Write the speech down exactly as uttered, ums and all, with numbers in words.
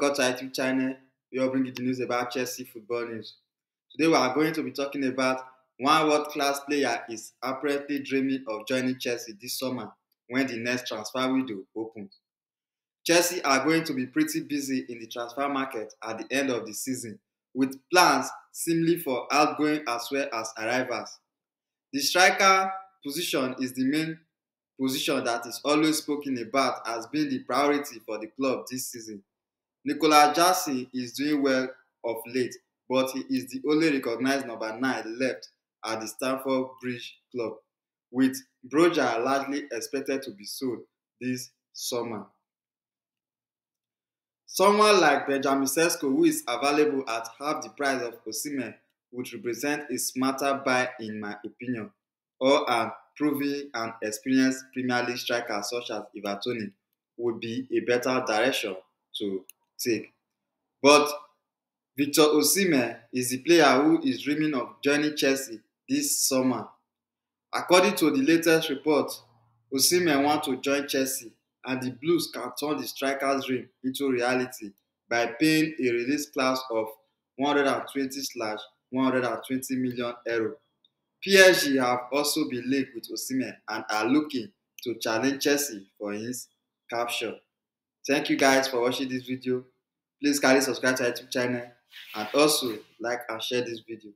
Welcome to I T U China. We all bring you the news about Chelsea football news. Today we are going to be talking about one world-class player is apparently dreaming of joining Chelsea this summer when the next transfer window opens. Chelsea are going to be pretty busy in the transfer market at the end of the season, with plans seemingly for outgoing as well as arrivals. The striker position is the main position that is always spoken about as being the priority for the club this season. Nicola Jassi is doing well of late, but he is the only recognized number nine left at the Stamford Bridge club, with Broja largely expected to be sold this summer. Someone like Benjamin Sesko, who is available at half the price of Osimhen, would represent a smarter buy in my opinion, or an proven and experienced Premier League striker such as Ivatoni would be a better direction to take. But Victor Osimhen is the player who is dreaming of joining Chelsea this summer. According to the latest report, Osimhen wants to join Chelsea, and the Blues can turn the striker's dream into reality by paying a release clause of one hundred twenty slash one hundred twenty million euros. P S G have also been linked with Osimhen and are looking to challenge Chelsea for his capture. Thank you guys for watching this video. Please kindly subscribe to our YouTube channel and also like and share this video.